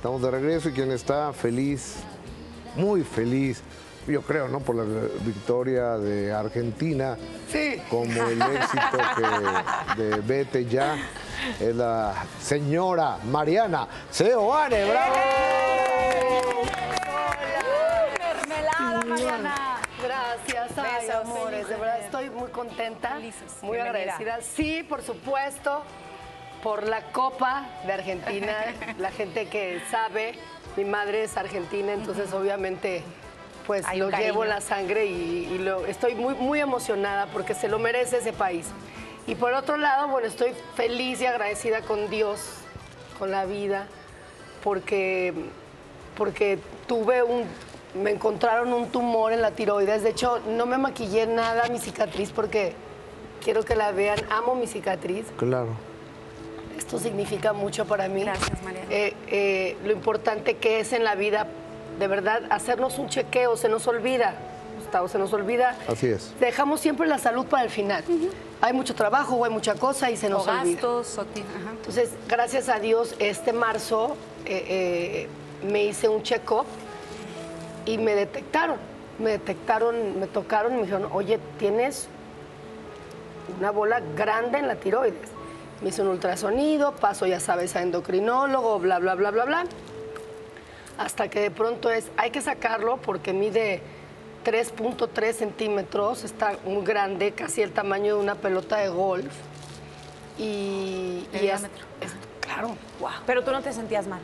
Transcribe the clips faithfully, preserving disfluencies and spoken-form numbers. Estamos de regreso y quien está feliz, muy feliz, yo creo, ¿no? Por la victoria de Argentina, sí, como el éxito que, de Vete Ya, es la señora Mariana Seoane. ¡Bravo! ¡Hola! ¡Mermelada, Mariana! Gracias, ay, besos, amores, de verdad estoy muy contenta, felices, muy bienvenida, agradecida. Sí, por supuesto, por la Copa de Argentina, la gente que sabe, mi madre es argentina, entonces obviamente pues hay lo llevo en la sangre y, y lo, estoy muy, muy emocionada porque se lo merece ese país. Y por otro lado, bueno, estoy feliz y agradecida con Dios, con la vida, porque, porque tuve un... me encontraron un tumor en la tiroides. De hecho, no me maquillé nada mi cicatriz porque quiero que la vean. Amo mi cicatriz. Claro. Esto significa mucho para mí. Gracias, María. Eh, eh, lo importante que es en la vida, de verdad, hacernos un chequeo. Se nos olvida, Gustavo, se nos olvida. Así es. Dejamos siempre la salud para el final. Uh-huh. Hay mucho trabajo, hay mucha cosa y se nos o olvida. Gastos, o t- Ajá. Entonces, gracias a Dios, este marzo eh, eh, me hice un check-up. Y me detectaron, me detectaron, me tocaron y me dijeron, oye, tienes una bola grande en la tiroides. Me hizo un ultrasonido, paso, ya sabes, a endocrinólogo, bla, bla, bla, bla, bla. Hasta que de pronto es, hay que sacarlo porque mide tres punto tres centímetros, está muy grande, casi el tamaño de una pelota de golf. Y, y es, es, claro, wow. Pero tú no te sentías mal.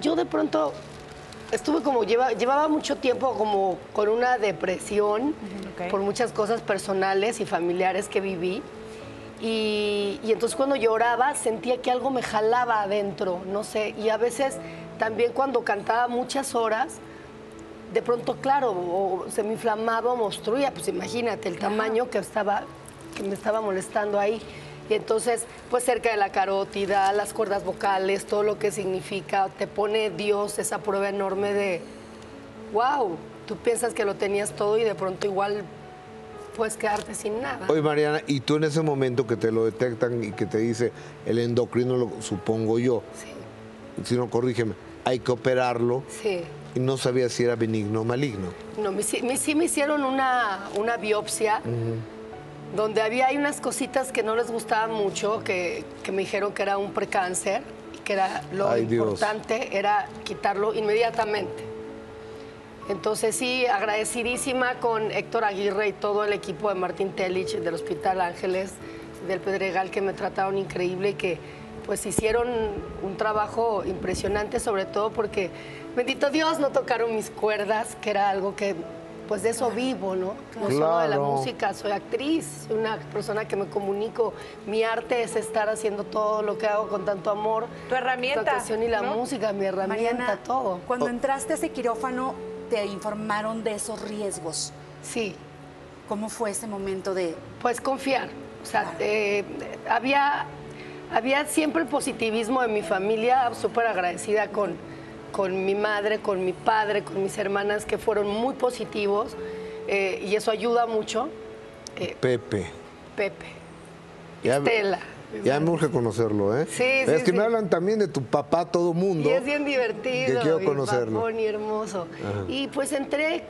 Yo de pronto... Estuve como, lleva, llevaba mucho tiempo como con una depresión, okay, por muchas cosas personales y familiares que viví. Y, y entonces cuando lloraba sentía que algo me jalaba adentro, no sé. Y a veces también cuando cantaba muchas horas, de pronto, claro, o se me inflamaba o me obstruía. Pues imagínate el tamaño que, estaba, que me estaba molestando ahí. Y entonces, pues cerca de la carótida, las cuerdas vocales, todo lo que significa, te pone Dios esa prueba enorme de, wow, tú piensas que lo tenías todo y de pronto igual puedes quedarte sin nada. Oye, Mariana, y tú en ese momento que te lo detectan y que te dice el endocrinólogo, supongo yo, sí, si no, corrígeme, hay que operarlo. Sí. Y no sabía si era benigno o maligno. No, me, me, sí me hicieron una, una biopsia. Uh-huh. Donde había hay unas cositas que no les gustaban mucho, que, que me dijeron que era un precáncer y que era lo Ay, importante Dios. Era quitarlo inmediatamente. Entonces sí, agradecidísima con Héctor Aguirre y todo el equipo de Martín Telich, del Hospital Ángeles del Pedregal, que me trataron increíble y que pues hicieron un trabajo impresionante, sobre todo porque, bendito Dios, no tocaron mis cuerdas, que era algo que... pues de eso vivo, ¿no? No claro. Solo de la música, soy actriz, soy una persona que me comunico. Mi arte es estar haciendo todo lo que hago con tanto amor. Tu herramienta. La actuación y la ¿no? música, mi herramienta, Mariana, todo. Cuando entraste a ese quirófano, te informaron de esos riesgos. Sí. ¿Cómo fue ese momento de...? Pues confiar. O sea, claro. eh, había, había siempre el positivismo de mi familia, súper agradecida con... con mi madre, con mi padre, con mis hermanas, que fueron muy positivos, eh, y eso ayuda mucho. Eh, Pepe. Pepe. Ya, Estela. Ya me urge conocerlo, ¿eh? Sí, es sí, que sí. Me hablan también de tu papá todo mundo. Y es bien divertido. Que quiero conocerlo. Papón y hermoso. Ajá. Y pues entré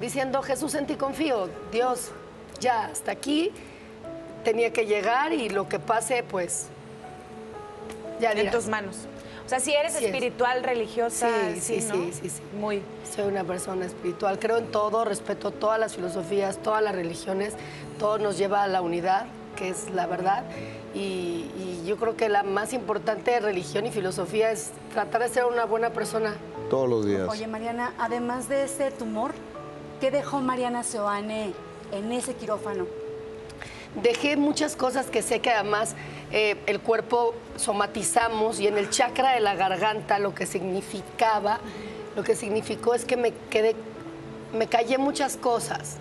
diciendo, Jesús, en ti confío. Dios, ya, hasta aquí tenía que llegar y lo que pase, pues, ya dirás. En tus manos. O sea, si eres sí, espiritual, es. religiosa, sí, sí, sí, ¿no? sí, sí, sí. Muy. Soy una persona espiritual, creo en todo, respeto todas las filosofías, todas las religiones, todo nos lleva a la unidad, que es la verdad, y, y yo creo que la más importante religión y filosofía es tratar de ser una buena persona. Todos los días. Oye, Mariana, además de ese tumor, ¿qué dejó Mariana Seoane en ese quirófano? Dejé muchas cosas que sé que además eh, el cuerpo somatizamos y en el chakra de la garganta lo que significaba, lo que significó es que me quedé, me callé muchas cosas.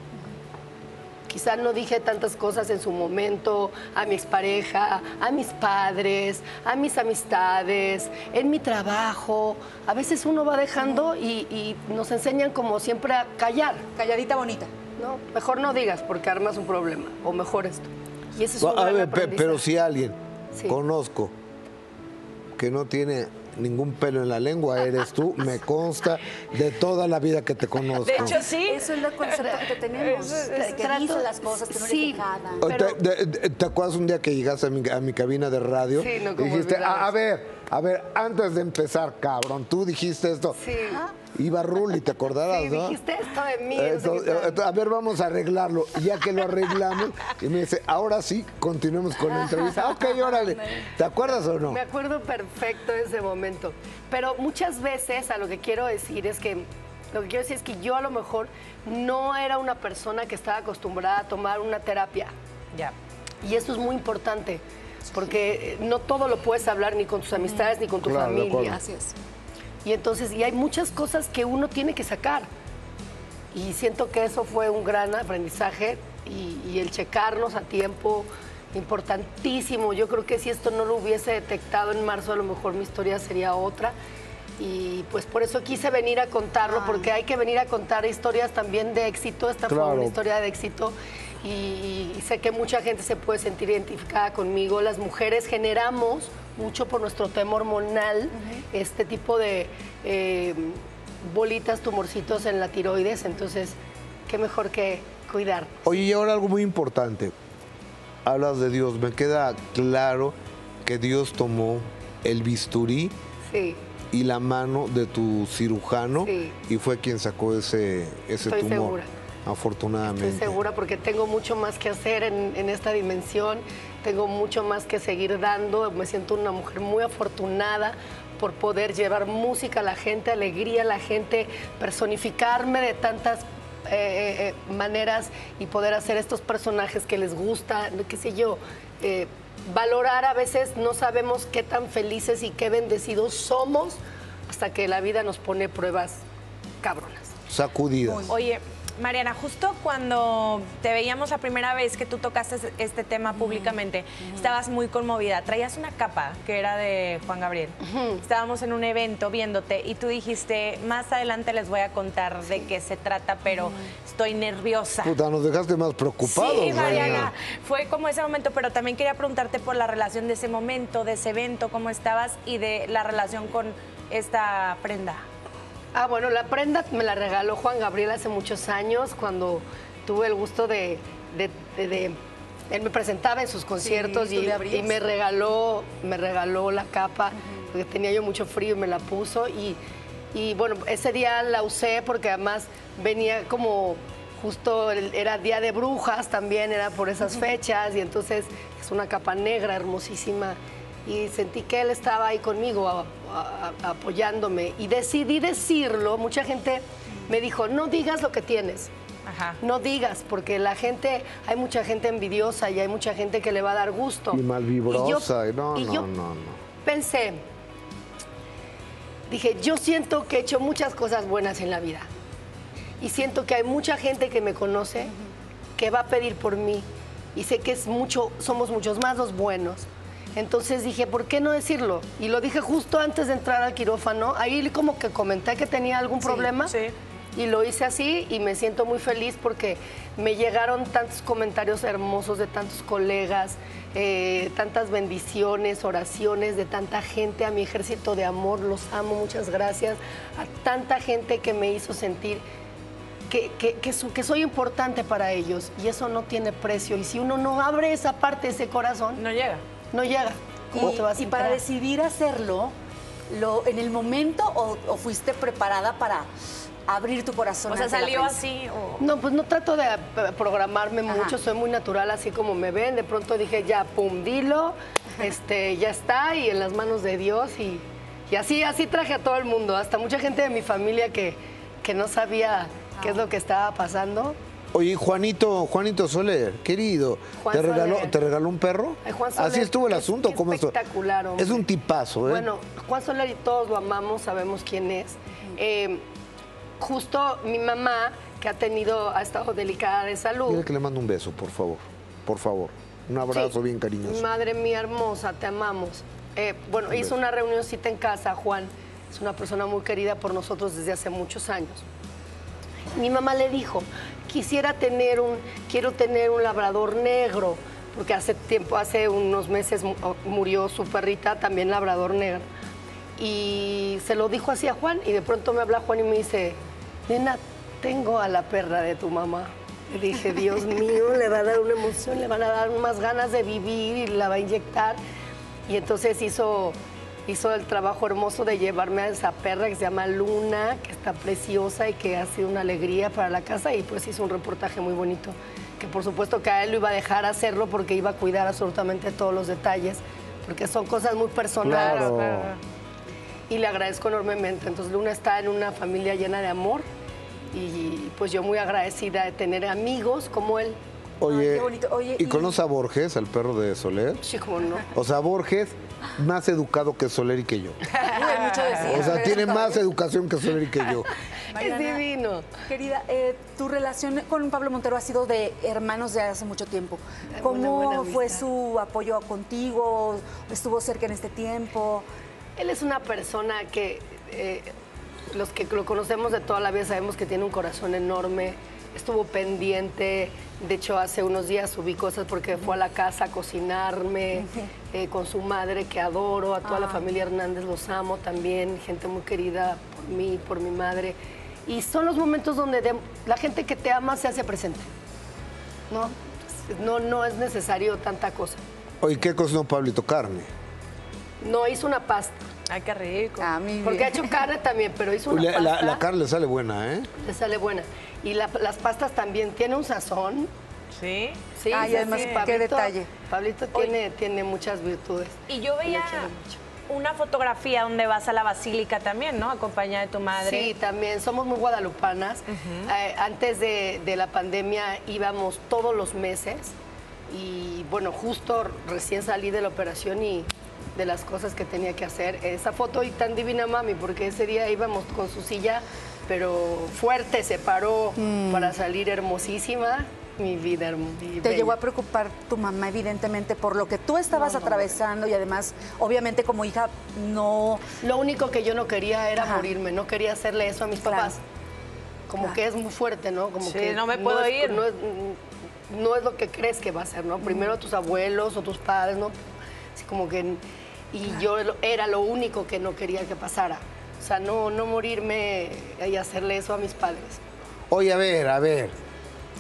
Quizás no dije tantas cosas en su momento, a mi expareja, a mis padres, a mis amistades, en mi trabajo. A veces uno va dejando y, y nos enseñan como siempre a callar. Calladita bonita. No, mejor no digas porque armas un problema, o mejor esto. Y ese es un bueno, gran a ver, pero si alguien sí. conozco que no tiene ningún pelo en la lengua, eres tú, me consta, de toda la vida que te conozco. De hecho, sí. Eso es el concepto que tenemos, es, es, que trato, hizo las cosas, que no sí, le pero... ¿Te, te, ¿Te acuerdas un día que llegaste a mi, a mi cabina de radio? Sí, no, como dijiste, a, a ver, a ver, antes de empezar, cabrón, tú dijiste esto. Sí. ¿Ah? Iba Ruli, ¿te acordarás? Sí, ¿no? Dijiste esto de mí. Eso, esto, a ver, vamos a arreglarlo. Ya que lo arreglamos, y me dice, ahora sí, continuemos con la entrevista. Ok, órale. ¿Te acuerdas o no? Me acuerdo perfecto de ese momento. Pero muchas veces a lo que quiero decir es que, lo que quiero decir es que yo a lo mejor no era una persona que estaba acostumbrada a tomar una terapia. Ya. Y esto es muy importante, porque no todo lo puedes hablar ni con tus amistades, ni con tu claro, familia. Así es. Y entonces, y hay muchas cosas que uno tiene que sacar. Y siento que eso fue un gran aprendizaje y, y el checarnos a tiempo, importantísimo. Yo creo que si esto no lo hubiese detectado en marzo, a lo mejor mi historia sería otra. Y pues por eso quise venir a contarlo, ah. porque hay que venir a contar historias también de éxito. Esta claro. fue una historia de éxito. Y, y sé que mucha gente se puede sentir identificada conmigo. Las mujeres generamos mucho por nuestro tema hormonal, uh-huh. este tipo de eh, bolitas, tumorcitos en la tiroides, entonces qué mejor que cuidar. Oye, y ahora algo muy importante, hablas de Dios, me queda claro que Dios tomó el bisturí sí. y la mano de tu cirujano sí. y fue quien sacó ese, ese Estoy tumor. Segura. Afortunadamente. Estoy segura porque tengo mucho más que hacer en, en esta dimensión, tengo mucho más que seguir dando, me siento una mujer muy afortunada por poder llevar música a la gente, alegría a la gente, personificarme de tantas eh, eh, maneras y poder hacer estos personajes que les gusta, qué sé yo, eh, valorar a veces no sabemos qué tan felices y qué bendecidos somos hasta que la vida nos pone pruebas cabronas. Sacudidas. Oye, Mariana, justo cuando te veíamos la primera vez que tú tocaste este tema públicamente, uh-huh. estabas muy conmovida, traías una capa que era de Juan Gabriel, uh-huh. estábamos en un evento viéndote y tú dijiste, más adelante les voy a contar de qué se trata, pero uh-huh. estoy nerviosa. Puta, nos dejaste más preocupados. Sí, Mariana, fue como ese momento, pero también quería preguntarte por la relación de ese momento, de ese evento, cómo estabas y de la relación con esta prenda. Ah, bueno, la prenda me la regaló Juan Gabriel hace muchos años, cuando tuve el gusto de... de, de, de él me presentaba en sus conciertos sí, y, y me regaló me regaló la capa, uh-huh. porque tenía yo mucho frío y me la puso. Y, y bueno, ese día la usé porque además venía como... Justo era Día de Brujas también, era por esas uh-huh. fechas. Y entonces es una capa negra hermosísima. Y sentí que él estaba ahí conmigo a, a, a, apoyándome y decidí decirlo. Mucha gente me dijo, no digas lo que tienes, ajá. no digas, porque la gente, hay mucha gente envidiosa y hay mucha gente que le va a dar gusto. Y malvibrosa, y yo, no, y no, yo no, no. Pensé, dije, yo siento que he hecho muchas cosas buenas en la vida y siento que hay mucha gente que me conoce, uh-huh. que va a pedir por mí y sé que es mucho, somos muchos más los buenos. Entonces dije, ¿por qué no decirlo? Y lo dije justo antes de entrar al quirófano. Ahí como que comenté que tenía algún sí, problema. Sí. Y lo hice así y me siento muy feliz porque me llegaron tantos comentarios hermosos de tantos colegas, eh, tantas bendiciones, oraciones de tanta gente, a mi ejército de amor, los amo, muchas gracias. A tanta gente que me hizo sentir que, que, que, su, que soy importante para ellos. Y eso no tiene precio. Y si uno no abre esa parte, ese corazón... No llega. No llega. ¿Cómo y, te vas a y para decidir hacerlo, lo, ¿en el momento o, o fuiste preparada para abrir tu corazón? O sea, ¿salió así? O... No, pues no trato de programarme ajá. mucho, soy muy natural así como me ven. De pronto dije, ya, pum, dilo, este, ya está, y en las manos de Dios. Y, y así, así traje a todo el mundo, hasta mucha gente de mi familia que, que no sabía ah. qué es lo que estaba pasando. Oye, Juanito, Juanito Soler, querido, Juan ¿te regaló, Soler. ¿te regaló un perro? Ay, Juan Soler, así estuvo el asunto. Es, ¿cómo espectacular, hombre. Es un tipazo, ¿eh? Bueno, Juan Soler y todos lo amamos, sabemos quién es. Eh, justo mi mamá, que ha tenido, ha estado delicada de salud. Dile que le mando un beso, por favor, por favor. Un abrazo sí. bien cariñoso. Madre mía hermosa, te amamos. Eh, bueno, un hizo beso. Una reunioncita en casa, Juan. Es una persona muy querida por nosotros desde hace muchos años. Mi mamá le dijo, quisiera tener un, quiero tener un labrador negro, porque hace tiempo, hace unos meses murió su perrita, también labrador negro. y se lo dijo así a Juan, y de pronto me habla Juan y me dice, nena, tengo a la perra de tu mamá. Y dije, Dios mío, le va a dar una emoción, le van a dar más ganas de vivir, y la va a inyectar. Y entonces hizo, hizo el trabajo hermoso de llevarme a esa perra que se llama Luna, que está preciosa y que ha sido una alegría para la casa, y pues hizo un reportaje muy bonito, que por supuesto que a él lo iba a dejar hacerlo porque iba a cuidar absolutamente todos los detalles, porque son cosas muy personales. Claro. Y le agradezco enormemente. Entonces Luna está en una familia llena de amor, y pues yo muy agradecida de tener amigos como él. Oye, ay, qué bonito. Oye, ¿y, ¿y conoces a Borges, al perro de Soler? Sí, cómo no. O sea, Borges, más educado que Soler y que yo. Mucho decir, o sea, tiene más educación que Soler y que yo. Mariana, es divino. Querida, eh, tu relación con Pablo Montero ha sido de hermanos de hace mucho tiempo. ¿Cómo fue su apoyo contigo? ¿Estuvo cerca en este tiempo? Él es una persona que... Eh, los que lo conocemos de toda la vida sabemos que tiene un corazón enorme, estuvo pendiente, de hecho hace unos días subí cosas porque fue a la casa a cocinarme, eh, con su madre que adoro, a toda ah. la familia Hernández los amo también, gente muy querida por mí, por mi madre, y son los momentos donde de, la gente que te ama se hace presente, ¿no? No, no es necesario tanta cosa. Oye, ¿qué cocinó Pablito? Carne. No, hizo una pasta. Ay, qué rico. Ah, porque ha hecho carne también, pero hizo una la, pasta. La, la carne le sale buena, ¿eh? Le sale buena. Y la, las pastas también. Tiene un sazón. Sí. Sí, ah, y además, sí. Pablito, qué detalle. Pablito tiene, tiene muchas virtudes. Y yo veía una fotografía donde vas a la basílica también, ¿no? Acompañada de tu madre. Sí, también. Somos muy guadalupanas. Uh-huh. eh, antes de, de la pandemia íbamos todos los meses. Y, bueno, justo recién salí de la operación y... de las cosas que tenía que hacer. Esa foto y tan divina, mami, porque ese día íbamos con su silla, pero fuerte, se paró mm. para salir hermosísima. Mi vida hermosa. Te bella. Llegó a preocupar tu mamá, evidentemente, por lo que tú estabas no, no, atravesando, y además, obviamente, como hija, no... Lo único que yo no quería era Ajá. morirme, no quería hacerle eso a mis claro. papás. Como claro. que es muy fuerte, ¿no? Como sí, que no me puedo no ir. Es, no, es, no es lo que crees que va a ser, ¿no? Mm. Primero tus abuelos o tus padres, ¿no? Así como que... Y yo era lo único que no quería que pasara. O sea, no, no morirme y hacerle eso a mis padres. Oye, a ver, a ver.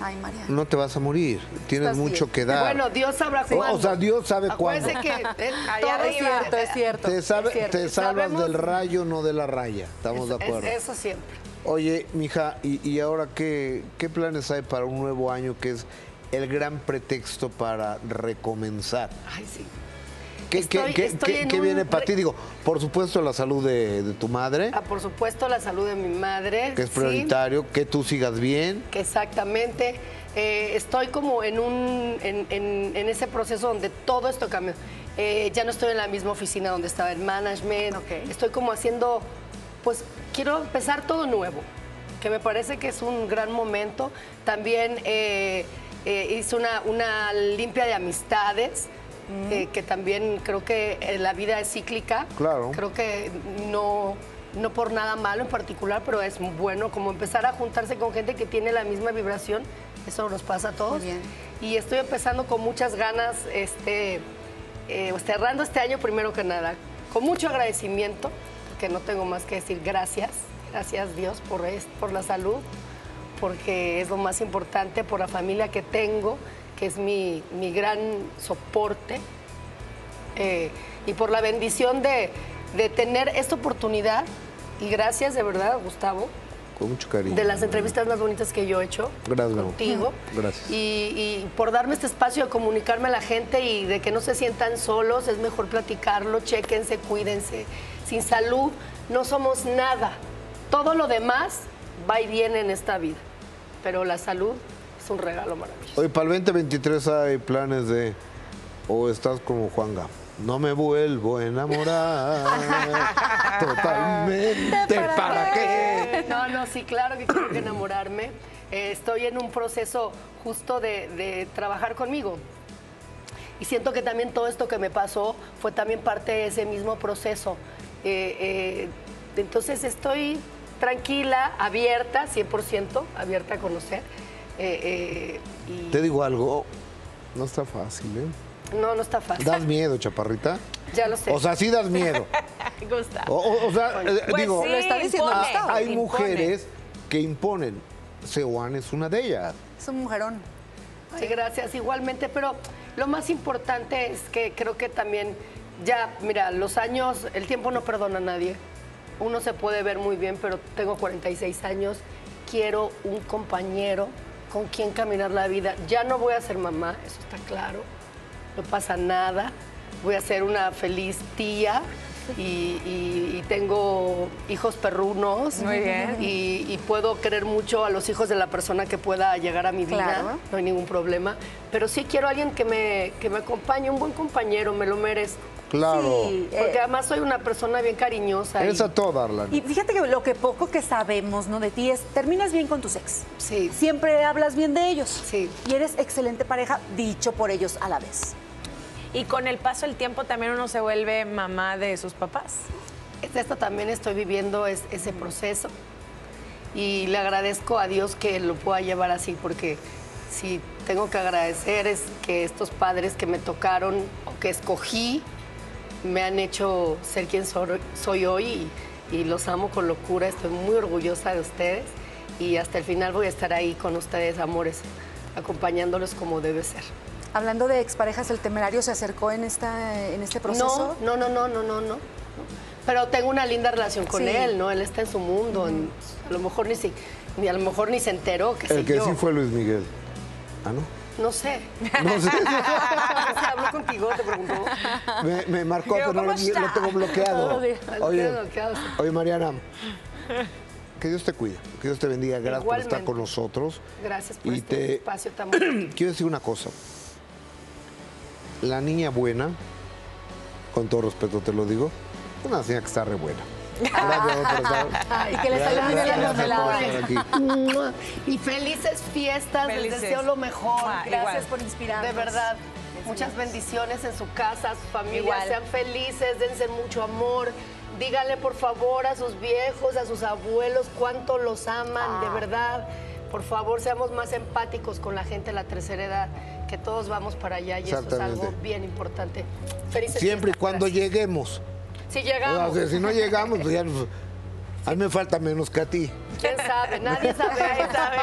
Ay, Mariana. No te vas a morir. Tienes Así mucho es. que dar. Bueno, Dios sabrá sí. cuándo. O sea, Dios sabe Acuérdese cuándo. Acuérdese que... Todo es cierto, es cierto. Te, sabe, es cierto. te salvas Sabemos... del rayo, no de la raya. Estamos eso, de acuerdo. Es, eso siempre. Oye, mija, ¿y, y ahora qué, qué planes hay para un nuevo año que es el gran pretexto para recomenzar? Ay, sí. ¿Qué, estoy, qué, estoy qué, qué un... viene para ti? Digo, por supuesto la salud de, de tu madre. Ah, por supuesto la salud de mi madre. Que es prioritario, sí. que tú sigas bien. Que exactamente. Eh, estoy como en, un, en, en, en ese proceso donde todo esto cambió. Eh, ya no estoy en la misma oficina donde estaba el management. Okay. Estoy como haciendo, pues quiero empezar todo nuevo, que me parece que es un gran momento. También eh, eh, hice una, una limpia de amistades. Mm. Eh, que también creo que eh, la vida es cíclica. Claro. Creo que no, no por nada malo en particular, pero es bueno como empezar a juntarse con gente que tiene la misma vibración. Eso nos pasa a todos. Muy bien. Y estoy empezando con muchas ganas, este, eh, cerrando este año primero que nada, con mucho agradecimiento, que no tengo más que decir gracias. Gracias Dios por, es, por la salud, porque es lo más importante, por la familia que tengo, que es mi, mi gran soporte, eh, y por la bendición de, de tener esta oportunidad. Y gracias de verdad, Gustavo. Con mucho cariño. De las entrevistas más bonitas que yo he hecho gracias, contigo. Gracias. Y, y por darme este espacio de comunicarme a la gente y de que no se sientan solos, es mejor platicarlo, chéquense, cuídense. Sin salud no somos nada. Todo lo demás va y viene en esta vida, pero la salud... es un regalo maravilloso. Hoy para el veinte veintitrés hay planes de... o estás como Juan Gabriel, no me vuelvo a enamorar totalmente, ¿para, ¿para qué? qué? No, no, sí, claro que quiero enamorarme. Eh, estoy en un proceso justo de, de trabajar conmigo. Y siento que también todo esto que me pasó fue también parte de ese mismo proceso. Eh, eh, entonces estoy tranquila, abierta, cien por ciento abierta a conocer. Eh, eh, y... Te digo algo, no está fácil, ¿eh? No, no está fácil. ¿Das miedo, chaparrita? Ya lo sé. O sea, sí das miedo. Gusta. O, o sea, bueno, pues digo, sí, lo está diciendo impone, Gustavo. Hay impone. mujeres que imponen. Seoane es una de ellas. Es un mujerón. Ay. Sí, gracias, igualmente. Pero lo más importante es que creo que también ya, mira, los años, el tiempo no perdona a nadie. Uno se puede ver muy bien, pero tengo cuarenta y seis años, quiero un compañero con quien caminar la vida. Ya no voy a ser mamá, eso está claro, no pasa nada. Voy a ser una feliz tía y, y, y tengo hijos perrunos. Muy bien. Y, y puedo querer mucho a los hijos de la persona que pueda llegar a mi vida, claro. No hay ningún problema. Pero sí quiero a alguien que me, que me acompañe, un buen compañero, me lo merezco. Claro. Sí, porque eh, además soy una persona bien cariñosa. Es y... a todo, Arlan. Y fíjate que lo que poco que sabemos, ¿no?, de ti es, terminas bien con tus ex. Sí. Siempre hablas bien de ellos. Sí. Y eres excelente pareja, dicho por ellos a la vez. Y con el paso del tiempo también uno se vuelve mamá de sus papás. Esta también estoy viviendo es, ese proceso. Y le agradezco a Dios que lo pueda llevar así, porque si tengo que agradecer es que estos padres que me tocaron o que escogí, me han hecho ser quien soy hoy y, y los amo con locura. Estoy muy orgullosa de ustedes y hasta el final voy a estar ahí con ustedes, amores, acompañándolos como debe ser. Hablando de exparejas, ¿el temerario se acercó en, esta, en este proceso? No, no, no, no, no, no. Pero tengo una linda relación con sí. él, ¿no? Él está en su mundo. Uh-huh. en, a, lo mejor ni se, ni, a lo mejor ni se enteró. Que el que yo. sí fue Luis Miguel. ¿Ah, no? No sé. No sé. Se habló contigo, te preguntó. Me, me marcó, pero no lo, lo tengo bloqueado. Oye, oye, Mariana, que Dios te cuide, que Dios te bendiga. Gracias Igualmente. por estar con nosotros. Gracias por y este te... espacio tan bueno. Quiero decir una cosa. La niña buena, con todo respeto te lo digo, una niña que está re buena. Y que les salgan bien las mermeladas. Y felices fiestas, felices. Les deseo lo mejor. Ah, gracias igual. por inspirarnos. De verdad, les muchas amigos. bendiciones en su casa, su familia. Igual. Sean felices, dense mucho amor. Díganle, por favor, a sus viejos, a sus abuelos, cuánto los aman, ah. de verdad. Por favor, seamos más empáticos con la gente de la tercera edad, que todos vamos para allá y eso es algo bien importante. Felices Siempre fiestas, y cuando gracias. lleguemos. Si llegamos. O sea, si no llegamos, pues ya nos... A mí me falta menos que a ti. ¿Quién sabe? Nadie sabe. Nadie sabe.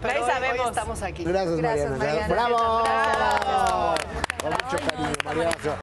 Pero hoy, sabemos. Hoy estamos aquí. Gracias, gracias Mariana. Mariana. Bravo. Bravo. Bravo. Bravo. Con mucho cariño, Mariana.